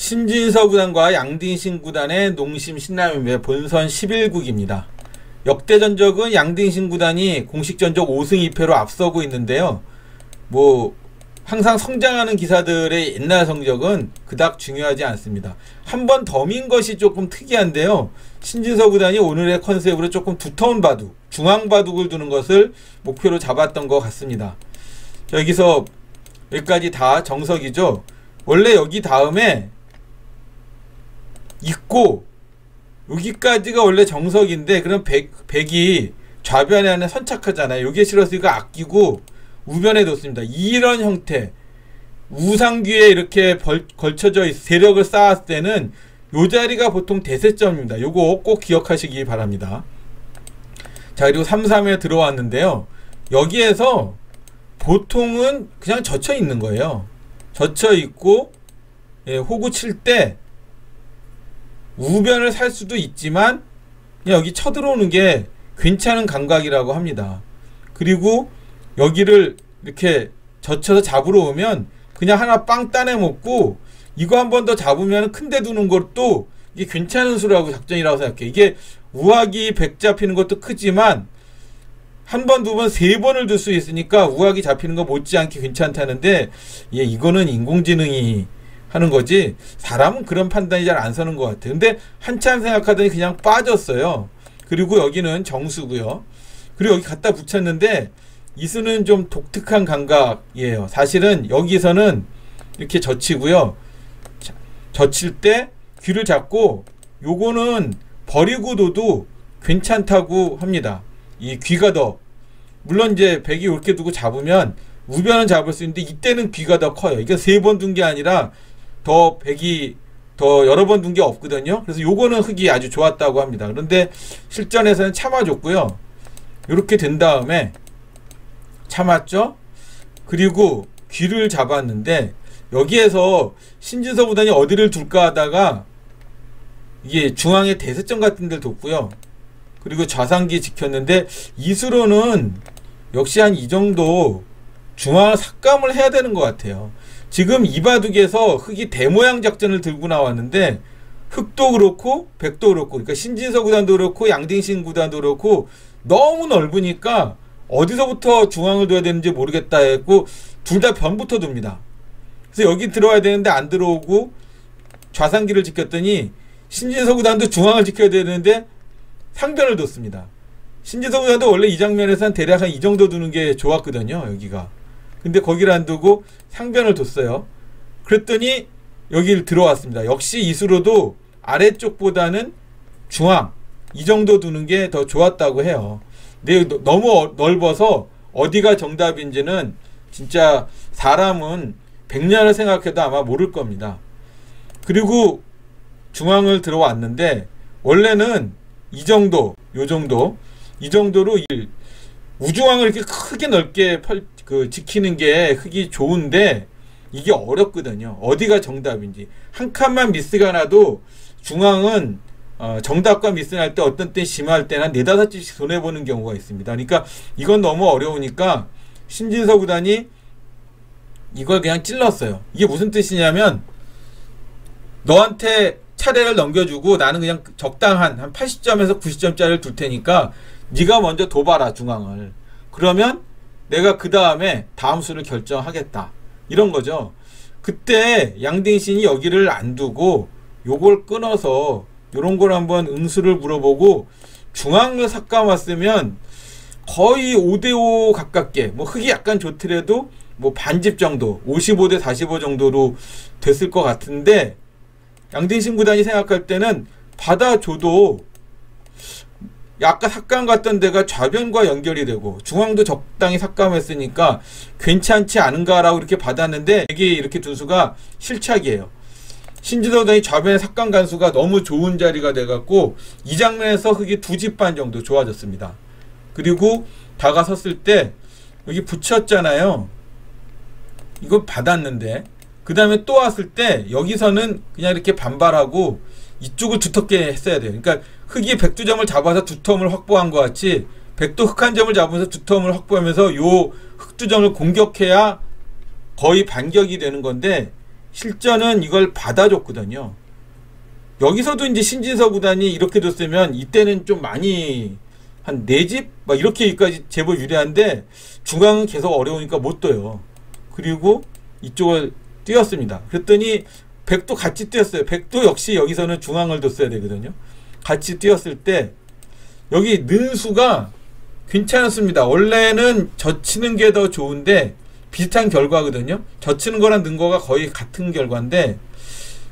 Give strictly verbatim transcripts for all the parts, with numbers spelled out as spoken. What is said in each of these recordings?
신진서 구단과 양딩신 구단의 농심 신라면배 본선 십일 국입니다. 역대 전적은 양딩신 구단이 공식 전적 오 승 이 패로 앞서고 있는데요. 뭐 항상 성장하는 기사들의 옛날 성적은 그닥 중요하지 않습니다. 한 번 덤인 것이 조금 특이한데요. 신진서 구단이 오늘의 컨셉으로 조금 두터운 바둑, 중앙 바둑을 두는 것을 목표로 잡았던 것 같습니다. 여기서 여기까지 다 정석이죠. 원래 여기 다음에 있고 여기까지가 원래 정석인데 그럼 백, 백이 좌변에 하나 선착하잖아요. 여기에 실었으니까 아끼고 우변에 뒀습니다. 이런 형태 우상귀에 이렇게 벌, 걸쳐져 있, 세력을 쌓았을 때는 요 자리가 보통 대세점입니다. 요거 꼭 기억하시기 바랍니다. 자, 그리고 삼 삼에 들어왔는데요. 여기에서 보통은 그냥 젖혀 있는 거예요. 젖혀 있고 예, 호구 칠 때 우변을 살 수도 있지만 그냥 여기 쳐들어오는 게 괜찮은 감각이라고 합니다. 그리고 여기를 이렇게 젖혀서 잡으러 오면 그냥 하나 빵 따내 먹고 이거 한 번 더 잡으면 큰데 두는 것도 이게 괜찮은 수라고 작전이라고 생각해요. 이게 우악이 백 잡히는 것도 크지만 한 번, 두 번, 세 번을 둘 수 있으니까 우악이 잡히는 거 못지않게 괜찮다는데 예, 이거는 인공지능이 하는 거지 사람은 그런 판단이 잘 안 서는 것 같아요. 근데 한참 생각하더니 그냥 빠졌어요. 그리고 여기는 정수고요. 그리고 여기 갖다 붙였는데 이수는 좀 독특한 감각이에요. 사실은 여기서는 이렇게 젖히고요. 젖힐 때 귀를 잡고 요거는 버리고 둬도 괜찮다고 합니다. 이 귀가 더 물론 이제 백이 이렇게 두고 잡으면 우변은 잡을 수 있는데 이때는 귀가 더 커요. 이게 세 번 둔 게 아니라 더 백이 더 여러 번 둔 게 없거든요. 그래서 요거는 흙이 아주 좋았다고 합니다. 그런데 실전에서는 참아줬고요. 이렇게 된 다음에 참았죠. 그리고 귀를 잡았는데 여기에서 신진서 구단이 어디를 둘까 하다가 이게 중앙의 대세점 같은 데를 뒀고요. 그리고 좌상기 지켰는데 이수로는 역시 한 이 정도 중앙을 삭감을 해야 되는 것 같아요. 지금 이 바둑에서 흑이 대모양 작전을 들고 나왔는데 흑도 그렇고 백도 그렇고 그러니까 신진서 구단도 그렇고 양딩신 구단도 그렇고 너무 넓으니까 어디서부터 중앙을 둬야 되는지 모르겠다 했고 둘 다 변부터 둡니다. 그래서 여기 들어와야 되는데 안 들어오고 좌상기를 지켰더니 신진서 구단도 중앙을 지켜야 되는데 상변을 뒀습니다. 신진서 구단도 원래 이 장면에서 한 대략 한 이 정도 두는 게 좋았거든요. 여기가. 근데 거기를 안 두고 상변을 뒀어요. 그랬더니 여기를 들어왔습니다. 역시 이수로도 아래쪽보다는 중앙 이 정도 두는 게 더 좋았다고 해요. 근데 너무 넓어서 어디가 정답인지는 진짜 사람은 백 년을 생각해도 아마 모를 겁니다. 그리고 중앙을 들어왔는데 원래는 이 정도, 요 정도, 이 정도로 우중앙을 이렇게 크게 넓게 펼, 그 지키는 게 흙이 좋은데 이게 어렵거든요. 어디가 정답인지 한 칸만 미스가 나도 중앙은 어, 정답과 미스날 때 어떤 때 심할 때는 한 네다섯 집씩 손해보는 경우가 있습니다. 그러니까 이건 너무 어려우니까 신진서 구단이 이걸 그냥 찔렀어요. 이게 무슨 뜻이냐면 너한테 차례를 넘겨주고 나는 그냥 적당한 한 팔십 점에서 구십 점짜리를 둘 테니까 네가 먼저 도봐라 중앙을. 그러면 내가 그 다음에 다음 수를 결정하겠다. 이런 거죠. 그때 양딩신이 여기를 안 두고 요걸 끊어서 요런 걸 한번 응수를 물어보고 중앙을 삭감왔으면 거의 오 대 오 가깝게 뭐 흙이 약간 좋더라도 뭐 반집 정도 오십오 대 사십오 정도로 됐을 것 같은데 양딩신 구단이 생각할 때는 받아줘도 아까 삭감 갔던 데가 좌변과 연결이 되고 중앙도 적당히 삭감했으니까 괜찮지 않은가 라고 이렇게 받았는데 이게 이렇게 둔수가 실착이에요. 신진서 구단이 좌변의 삭감 간수가 너무 좋은 자리가 돼갖고 이 장면에서 흙이 두 집 반 정도 좋아졌습니다. 그리고 다가섰을 때 여기 붙였잖아요. 이거 받았는데 그 다음에 또 왔을 때 여기서는 그냥 이렇게 반발하고 이쪽을 두텁게 했어야 돼요. 그러니까 흙이 백두 점을 잡아서 두텀을 확보한 것 같이 백도 흙 한 점을 잡으면서 두텀을 확보하면서 요 흙 두 점을 공격해야 거의 반격이 되는 건데 실전은 이걸 받아줬거든요. 여기서도 이제 신진서 구단이 이렇게 줬으면 이때는 좀 많이 한 네 집 막 이렇게까지 제법 유리한데 중앙은 계속 어려우니까 못 떠요. 그리고 이쪽을 뛰었습니다. 그랬더니 백도 같이 뛰었어요. 백도 역시 여기서는 중앙을 뒀어야 되거든요. 같이 뛰었을 때 여기 는 수가 괜찮습니다. 원래는 젖히는 게 더 좋은데 비슷한 결과거든요. 젖히는 거랑 는 거가 거의 같은 결과인데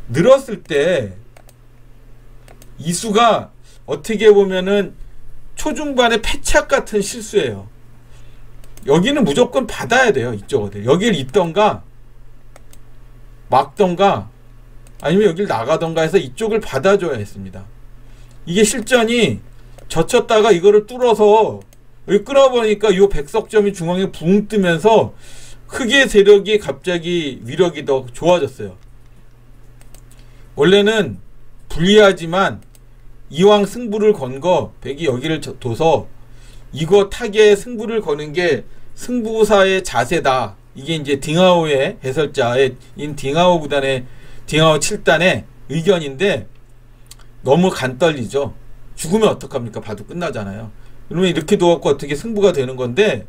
늘었을 때 이 수가 어떻게 보면은 초중반의 패착 같은 실수예요. 여기는 무조건 받아야 돼요. 이쪽 어디 여길 있던가 막던가 아니면 여길 나가던가 해서 이쪽을 받아줘야 했습니다. 이게 실전이 젖혔다가 이거를 뚫어서 여기 끌어보니까 이 백석점이 중앙에 붕 뜨면서 크게 세력이 갑자기 위력이 더 좋아졌어요. 원래는 불리하지만 이왕 승부를 건 거 백이 여기를 둬서 이거 타겟에 승부를 거는 게 승부사의 자세다. 이게 이제 딩하오의 해설자인 딩하오 구단의 딩하오 칠단의 의견인데 너무 간떨리죠. 죽으면 어떡합니까? 봐도 끝나잖아요. 그러면 이렇게 둬갖고 어떻게 승부가 되는 건데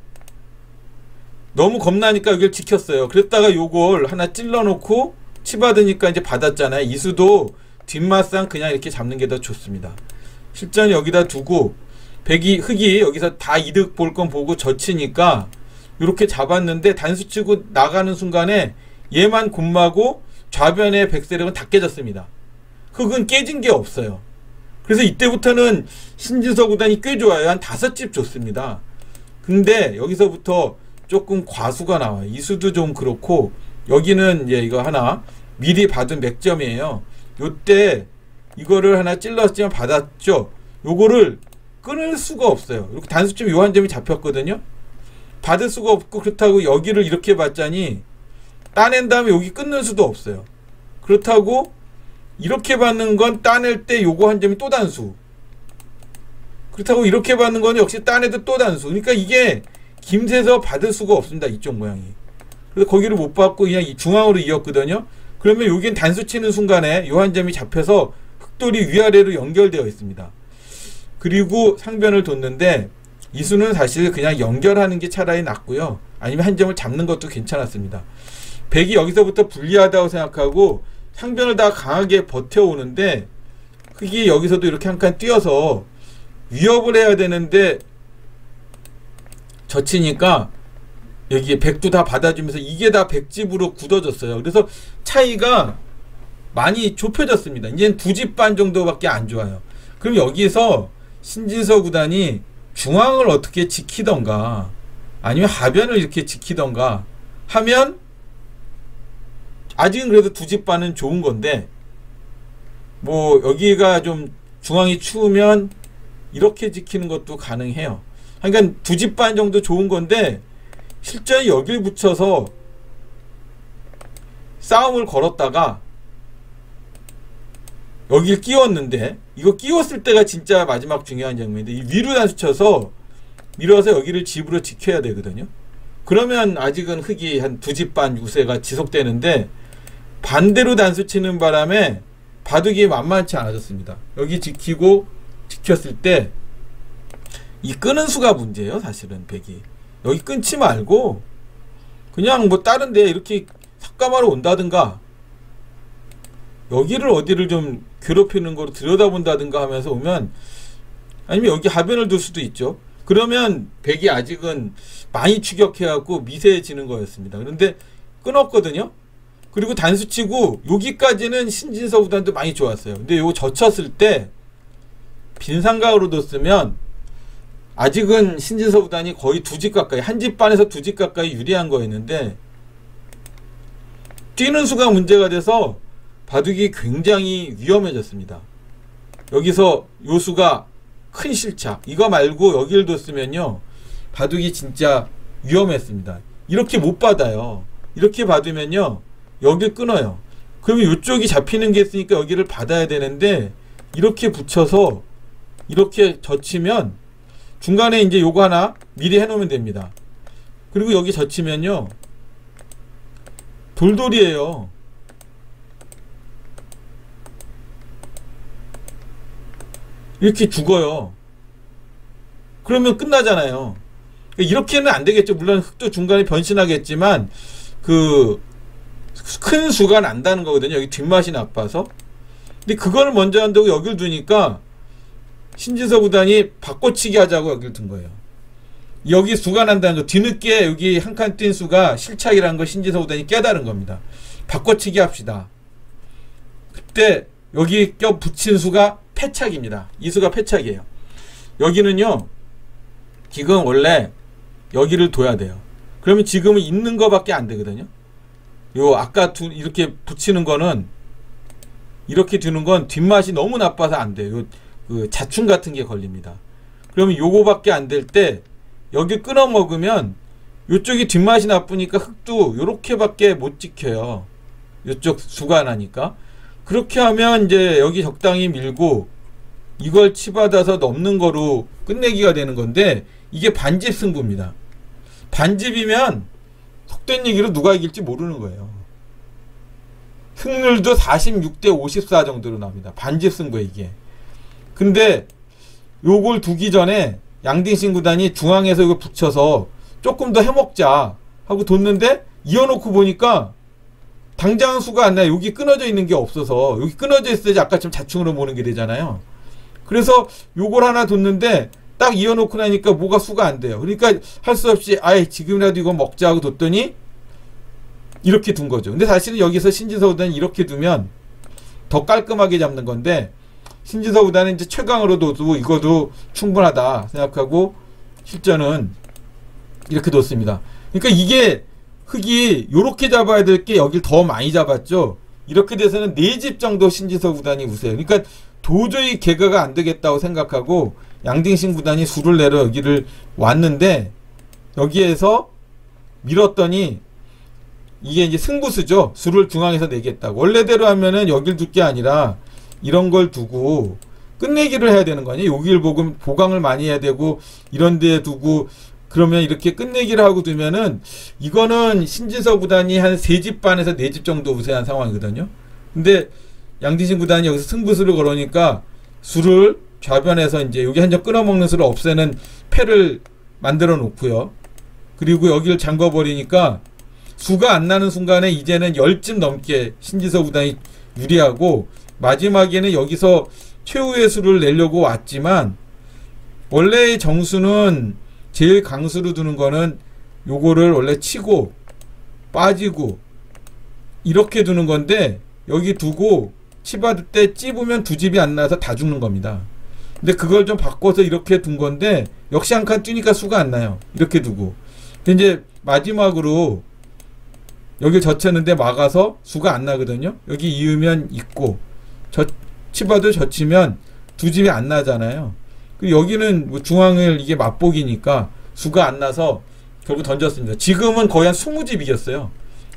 너무 겁나니까 이걸 지켰어요. 그랬다가 요걸 하나 찔러놓고 치받으니까 이제 받았잖아요. 이수도 뒷맛상 그냥 이렇게 잡는 게 더 좋습니다. 실전 여기다 두고 백이 흑이 여기서 다 이득 볼 건 보고 젖히니까 이렇게 잡았는데 단수치고 나가는 순간에 얘만 곰마고 좌변의 백세력은 다 깨졌습니다. 흑은 깨진 게 없어요. 그래서 이때부터는 신진서 구단이 꽤 좋아요. 한 다섯 집 좋습니다. 근데 여기서부터 조금 과수가 나와요. 이수도 좀 그렇고 여기는 예 이거 하나 미리 받은 맥점이에요. 요때 이거를 하나 찔렀지만 받았죠. 요거를 끊을 수가 없어요. 이렇게 단수점 요 한 점이 잡혔거든요. 받을 수가 없고 그렇다고 여기를 이렇게 받자니 따낸 다음에 여기 끊는 수도 없어요. 그렇다고 이렇게 받는 건 따낼 때 요거 한 점이 또 단수. 그렇다고 이렇게 받는 건 역시 따내도 또 단수. 그러니까 이게 김새서 받을 수가 없습니다. 이쪽 모양이. 그래서 거기를 못 받고 그냥 중앙으로 이었거든요. 그러면 여긴 단수 치는 순간에 요 한 점이 잡혀서 흑돌이 위아래로 연결되어 있습니다. 그리고 상변을 뒀는데 이 수는 사실 그냥 연결하는 게 차라리 낫고요. 아니면 한 점을 잡는 것도 괜찮았습니다. 백이 여기서부터 불리하다고 생각하고 상변을 다 강하게 버텨오는데 흑이 여기서도 이렇게 한 칸 뛰어서 위협을 해야 되는데 젖히니까 여기 백도 다 받아주면서 이게 다 백집으로 굳어졌어요. 그래서 차이가 많이 좁혀졌습니다. 이제는 두 집 반 정도밖에 안 좋아요. 그럼 여기서 신진서 구단이 중앙을 어떻게 지키던가 아니면 하변을 이렇게 지키던가 하면 아직은 그래도 두 집 반은 좋은 건데 뭐 여기가 좀 중앙이 추우면 이렇게 지키는 것도 가능해요. 그러니까 두 집 반 정도 좋은 건데 실제 여길 붙여서 싸움을 걸었다가 여길 끼웠는데 이거 끼웠을 때가 진짜 마지막 중요한 장면인데 이 위로 단수 쳐서 밀어서 여기를 집으로 지켜야 되거든요. 그러면 아직은 흑이 한 두 집 반 우세가 지속되는데 반대로 단수 치는 바람에 바둑이 만만치 않아졌습니다. 여기 지키고 지켰을 때 이 끄는 수가 문제예요. 사실은 백이 여기 끊지 말고 그냥 뭐 다른데 이렇게 삭감하러 온다든가 여기를 어디를 좀 괴롭히는 걸 들여다본다든가 하면서 오면 아니면 여기 하변을 둘 수도 있죠. 그러면 백이 아직은 많이 추격해갖고 미세해지는 거였습니다. 그런데 끊었거든요. 그리고 단수치고 여기까지는 신진서 구단도 많이 좋았어요. 근데 요거 젖혔을 때 빈상각으로 뒀으면 아직은 신진서 구단이 거의 두 집 가까이 한 집 반에서 두 집 가까이 유리한 거였는데 뛰는 수가 문제가 돼서 바둑이 굉장히 위험해졌습니다. 여기서 요 수가 큰 실착 이거 말고 여기를 뒀으면요 바둑이 진짜 위험했습니다. 이렇게 못 받아요. 이렇게 받으면요 여길 끊어요. 그러면 이쪽이 잡히는 게 있으니까 여기를 받아야 되는데 이렇게 붙여서 이렇게 젖히면 중간에 이제 요거 하나 미리 해놓으면 됩니다. 그리고 여기 젖히면요 돌돌이에요. 이렇게 죽어요. 그러면 끝나잖아요. 이렇게는 안 되겠죠. 물론 흙도 중간에 변신하겠지만 그 큰 수가 난다는 거거든요. 여기 뒷맛이 나빠서. 근데 그걸 먼저 한다고 여길 두니까 신진서 구단이 바꿔치기 하자고 여길 둔 거예요. 여기 수가 난다는 거, 뒤늦게 여기 한 칸 뛴 수가 실착이라는 걸 신진서 구단이 깨달은 겁니다. 바꿔치기 합시다. 그때 여기 껴 붙인 수가 패착입니다. 이 수가 패착이에요. 여기는요 지금 원래 여기를 둬야 돼요. 그러면 지금은 있는 거밖에 안 되거든요. 요 아까 두, 이렇게 붙이는 거는 이렇게 두는 건 뒷맛이 너무 나빠서 안 돼요. 요, 그 자충 같은 게 걸립니다. 그러면 요거밖에 안 될 때 여기 끊어 먹으면 요쪽이 뒷맛이 나쁘니까 흙도 요렇게밖에 못 지켜요. 요쪽 수가 나니까. 그렇게 하면 이제 여기 적당히 밀고 이걸 치받아서 넘는 거로 끝내기가 되는 건데, 이게 반집 승부입니다. 반집이면 속된 얘기로 누가 이길지 모르는 거예요. 승률도 사십육 대 오십사 정도로 납니다. 반집 승부에 이게. 근데 요걸 두기 전에 양딩신 구단이 중앙에서 이걸 붙여서 조금 더 해먹자 하고 뒀는데 이어놓고 보니까 당장 수가 안 나요. 여기 끊어져 있는 게 없어서. 여기 끊어져 있어야지 아까처럼 자충으로 보는 게 되잖아요. 그래서 요걸 하나 뒀는데 딱 이어놓고 나니까 뭐가 수가 안 돼요. 그러니까 할 수 없이 아예 지금이라도 이거 먹자 하고 뒀더니 이렇게 둔 거죠. 근데 사실은 여기서 신진서 구단은 이렇게 두면 더 깔끔하게 잡는 건데, 신진서 구단은 이제 최강으로 둬도 이거도 충분하다 생각하고 실전은 이렇게 뒀습니다. 그러니까 이게 흙이 요렇게 잡아야 될 게 여길 더 많이 잡았죠. 이렇게 돼서는 네 집 정도 신진서 구단이 우세요. 그러니까 도저히 개가가 안 되겠다고 생각하고 양딩신 구단이 수를 내려 여기를 왔는데, 여기에서 밀었더니 이게 이제 승부수죠. 수를 중앙에서 내겠다. 원래대로 하면은 여길 둘 게 아니라 이런 걸 두고 끝내기를 해야 되는 거 아니에요. 여길 보금 보강을 많이 해야 되고 이런 데 두고, 그러면 이렇게 끝내기를 하고 두면은 이거는 신진서 구단이 한 세 집 반에서 네 집 정도 우세한 상황이거든요. 근데 양딩신 구단이 여기서 승부수를 걸으니까 수를 좌변에서 이제 여기 한 점 끊어먹는 수를 없애는 패를 만들어 놓고요. 그리고 여기를 잠궈버리니까 수가 안 나는 순간에 이제는 열 집 넘게 신진서 구단이 유리하고, 마지막에는 여기서 최후의 수를 내려고 왔지만 원래의 정수는 제일 강수로 두는 거는 요거를 원래 치고 빠지고 이렇게 두는 건데, 여기 두고 치받을 때 찝으면 두 집이 안 나서 다 죽는 겁니다. 근데 그걸 좀 바꿔서 이렇게 둔 건데 역시 한 칸 뛰니까 수가 안 나요. 이렇게 두고. 근데 이제 마지막으로 여기 젖혔는데 막아서 수가 안 나거든요. 여기 이으면 있고 저 치받을 젖히면 두 집이 안 나잖아요. 여기는 뭐 중앙을 이게 맛보기니까 수가 안 나서 결국 던졌습니다. 지금은 거의 한 이십 집 이겼어요.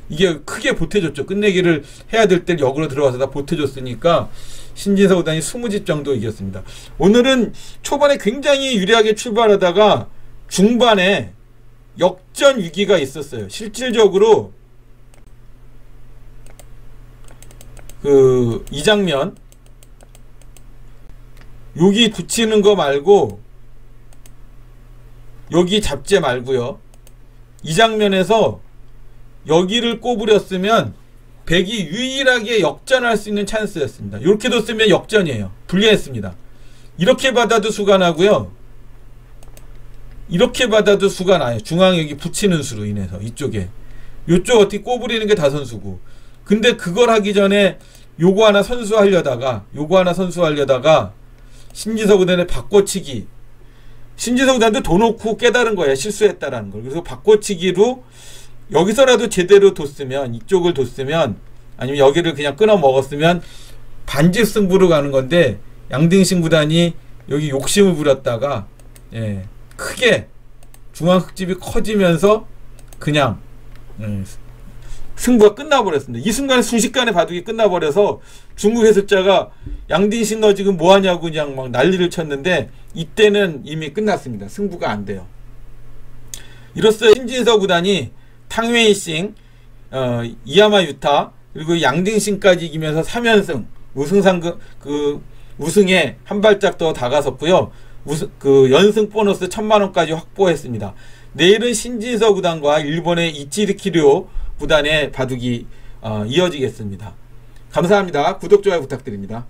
이게 크게 보태줬죠. 끝내기를 해야 될 때 역으로 들어가서 다 보태줬으니까 신진서 구단이 이십 집 정도 이겼습니다. 오늘은 초반에 굉장히 유리하게 출발하다가 중반에 역전 위기가 있었어요. 실질적으로 그 이 장면 여기 붙이는 거 말고 여기 잡재 말고요, 이 장면에서 여기를 꼬부렸으면 백이 유일하게 역전할 수 있는 찬스였습니다. 이렇게 뒀으면 역전이에요. 불리했습니다. 이렇게 받아도 수가 나고요, 이렇게 받아도 수가 나요. 중앙 여기 붙이는 수로 인해서 이쪽에 이쪽 어떻게 꼬부리는 게 다 선수고. 근데 그걸 하기 전에 요거 하나 선수하려다가 요거 하나 선수하려다가 신진서 구단의 바꿔치기. 신진서 구단도 둬 놓고 깨달은 거예요. 실수했다라는 걸. 그래서 바꿔치기로 여기서라도 제대로 뒀으면, 이쪽을 뒀으면, 아니면 여기를 그냥 끊어 먹었으면 반집 승부로 가는 건데, 양딩신 구단이 여기 욕심을 부렸다가 예, 크게 중앙 흙집이 커지면서 그냥 음, 승부가 끝나버렸습니다. 이 순간에 순식간에 바둑이 끝나버려서 중국 해설자가 양딩신 너 지금 뭐하냐고 그냥 막 난리를 쳤는데, 이때는 이미 끝났습니다. 승부가 안 돼요. 이로써 신진서 구단이 탕웨이싱, 어, 이야마 유타, 그리고 양딩신까지 이기면서 삼 연승, 우승상 그, 그 우승에 한 발짝 더 다가섰고요. 우승, 그 연승 보너스 천만 원까지 확보했습니다. 내일은 신진서 구단과 일본의 이치키리오 구단의 바둑이 어, 이어지겠습니다. 감사합니다. 구독, 좋아요 부탁드립니다.